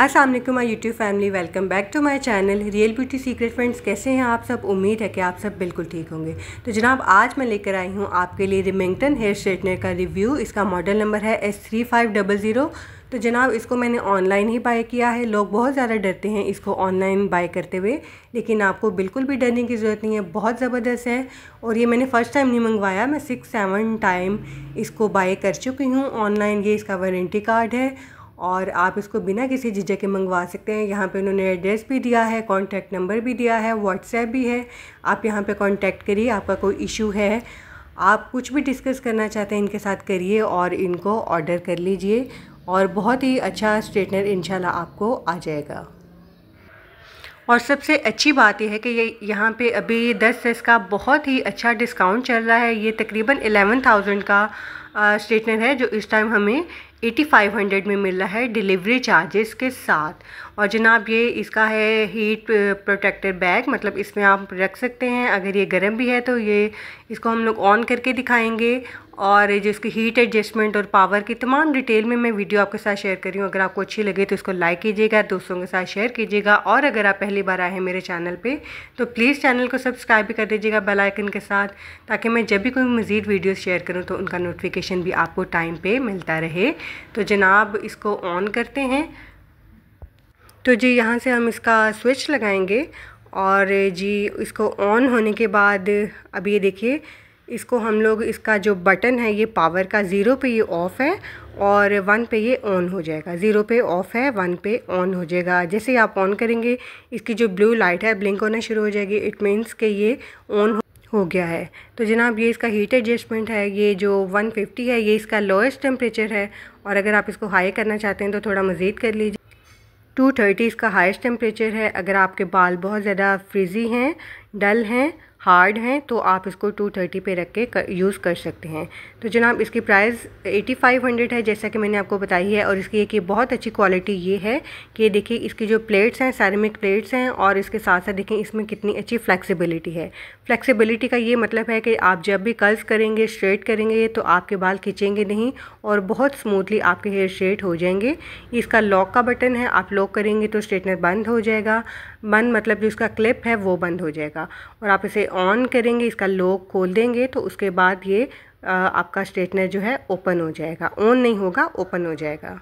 अस्सलाम वालेकुम my YouTube family, welcome back to my channel real beauty secret. Friends, कैसे हैं आप सब? उम्मीद है कि आप सब बिल्कुल ठीक होंगे। तो जनाब, आज मैं लेकर आई हूँ आपके लिए रेमिंगटन हेयर स्ट्रेटनर का रिव्यू। इसका मॉडल नंबर है S3500। तो जनाब, इसको मैंने ऑनलाइन ही बाय किया है। लोग बहुत ज़्यादा डरते हैं इसको ऑनलाइन बाय करते हुए, लेकिन आपको बिल्कुल भी डरने की ज़रूरत नहीं है। बहुत ज़बरदस्त है और ये मैंने फ़र्स्ट टाइम नहीं मंगवाया, मैं 6-7 टाइम इसको बाय कर चुकी हूँ ऑनलाइन। ये इसका वारंटी कार्ड है और आप इसको बिना किसी झिझक के मंगवा सकते हैं। यहाँ पे उन्होंने एड्रेस भी दिया है, कॉन्टैक्ट नंबर भी दिया है, व्हाट्सएप भी है। आप यहाँ पे कॉन्टैक्ट करिए। आपका कोई इशू है, आप कुछ भी डिस्कस करना चाहते हैं इनके साथ करिए और इनको ऑर्डर कर लीजिए और बहुत ही अच्छा स्ट्रेटनर इंशाल्लाह आपको आ जाएगा। और सबसे अच्छी बात यह है कि ये यहाँ पे अभी 10% का बहुत ही अच्छा डिस्काउंट चल रहा है। ये तकरीबन 11,000 का स्ट्रेटनर है जो इस टाइम हमें 8,500 में मिल रहा है डिलीवरी चार्जेस के साथ। और जनाब, ये इसका है हीट प्रोटेक्टर बैग, मतलब इसमें आप रख सकते हैं। अगर ये गर्म भी है तो ये इसको हम लोग ऑन करके दिखाएंगे और जो इसकी हीट एडजस्टमेंट और पावर की तमाम डिटेल में मैं वीडियो आपके साथ शेयर कर रही हूँ। अगर आपको अच्छी लगे तो इसको लाइक कीजिएगा, दोस्तों के साथ शेयर कीजिएगा और अगर आप पहली बार आए हैं मेरे चैनल पे तो प्लीज़ चैनल को सब्सक्राइब भी कर दीजिएगा बेल आइकन के साथ, ताकि मैं जब भी कोई मज़ीद वीडियोस शेयर करूँ तो उनका नोटिफिकेशन भी आपको टाइम पर मिलता रहे। तो जनाब, इसको ऑन करते हैं। तो जी, यहाँ से हम इसका स्विच लगाएँगे और जी इसको ऑन होने के बाद अब ये देखिए, इसको हम लोग इसका जो बटन है ये पावर का, 0 पे ये ऑफ़ है और 1 पे ये ऑन हो जाएगा। 0 पे ऑफ़ है, 1 पे ऑन हो जाएगा। जैसे ही आप ऑन करेंगे इसकी जो ब्लू लाइट है ब्लिंक होना शुरू हो जाएगी। इट मीन्स कि ये ऑन हो गया है। तो जनाब, ये इसका हीट एडजस्टमेंट है। ये जो 150 है ये इसका लोएस्ट टेम्परेचर है और अगर आप इसको हाई करना चाहते हैं तो थोड़ा मज़ीद कर लीजिए। 230 इसका हाईएस्ट टेम्परेचर है। अगर आपके बाल बहुत ज़्यादा फ्रिजी हैं, डल हैं, हार्ड हैं तो आप इसको 230 पे रख के यूज़ कर सकते हैं। तो जनाब, इसकी प्राइस 8,500 है जैसा कि मैंने आपको बताई है। और इसकी एक बहुत अच्छी क्वालिटी ये है कि देखिए इसकी जो प्लेट्स हैं सेरेमिक प्लेट्स हैं और इसके साथ साथ देखें इसमें कितनी अच्छी फ्लैक्सिबिलिटी है। फ्लैक्सिबिलिटी का ये मतलब है कि आप जब भी कर्ल्स करेंगे, स्ट्रेट करेंगे तो आपके बाल खिंचेंगे नहीं और बहुत स्मूथली आपके हेयर स्ट्रेट हो जाएंगे। इसका लॉक का बटन है, आप लॉक करेंगे तो स्ट्रेटनर बंद हो जाएगा। बंद मतलब जो इसका क्लिप है वो बंद हो जाएगा और आप इसे ऑन करेंगे, इसका लॉक खोल देंगे तो उसके बाद ये आपका स्ट्रेटनर जो है ओपन हो जाएगा। ऑन नहीं होगा, ओपन हो जाएगा।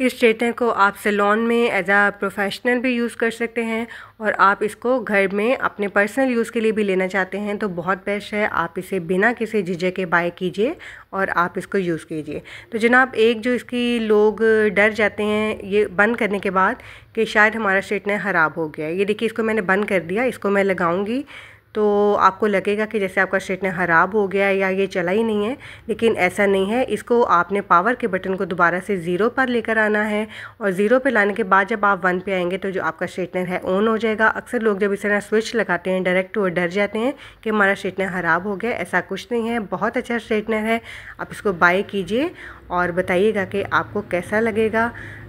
इस स्ट्रेटनर को आप सैलून में एज आ प्रोफेशनल भी यूज़ कर सकते हैं और आप इसको घर में अपने पर्सनल यूज़ के लिए भी लेना चाहते हैं तो बहुत बेस्ट है। आप इसे बिना किसी झिझक के बाय कीजिए और आप इसको यूज़ कीजिए। तो जनाब, एक जो इसकी लोग डर जाते हैं ये बंद करने के बाद कि शायद हमारा स्ट्रेटनर ख़राब हो गया है। ये देखिए, इसको मैंने बंद कर दिया। इसको मैं लगाऊँगी तो आपको लगेगा कि जैसे आपका स्ट्रेटनर ख़राब हो गया या ये चला ही नहीं है, लेकिन ऐसा नहीं है। इसको आपने पावर के बटन को दोबारा से 0 पर लेकर आना है और 0 पर लाने के बाद जब आप 1 पे आएंगे तो जो आपका स्ट्रेटनर है ऑन हो जाएगा। अक्सर लोग जब इस तरह स्विच लगाते हैं डायरेक्ट वो डर जाते हैं कि हमारा स्ट्रेटनर ख़राब हो गया। ऐसा कुछ नहीं है, बहुत अच्छा स्ट्रेटनर है। आप इसको बाय कीजिए और बताइएगा कि आपको कैसा लगेगा।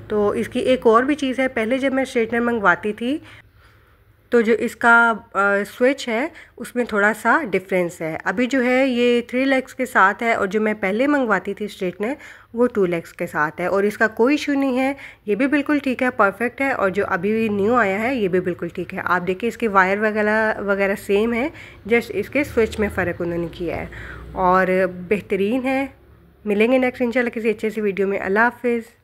तो इसकी एक और भी चीज़ है, पहले जब मैं स्ट्रेटनर मंगवाती थी तो जो इसका स्विच है उसमें थोड़ा सा डिफरेंस है। अभी जो है ये 3 लैक्स के साथ है और जो मैं पहले मंगवाती थी स्ट्रेटनर वो 2 लैक्स के साथ है और इसका कोई इशू नहीं है। ये भी बिल्कुल ठीक है, परफेक्ट है। और जो अभी न्यू आया है ये भी बिल्कुल ठीक है। आप देखिए इसके वायर वगैरह सेम है, जस्ट इसके स्विच में फ़र्क उन्होंने किया है और बेहतरीन है। मिलेंगे नेक्स्ट इंशाल्लाह किसी अच्छे से वीडियो में। अल्लाह हाफिज़।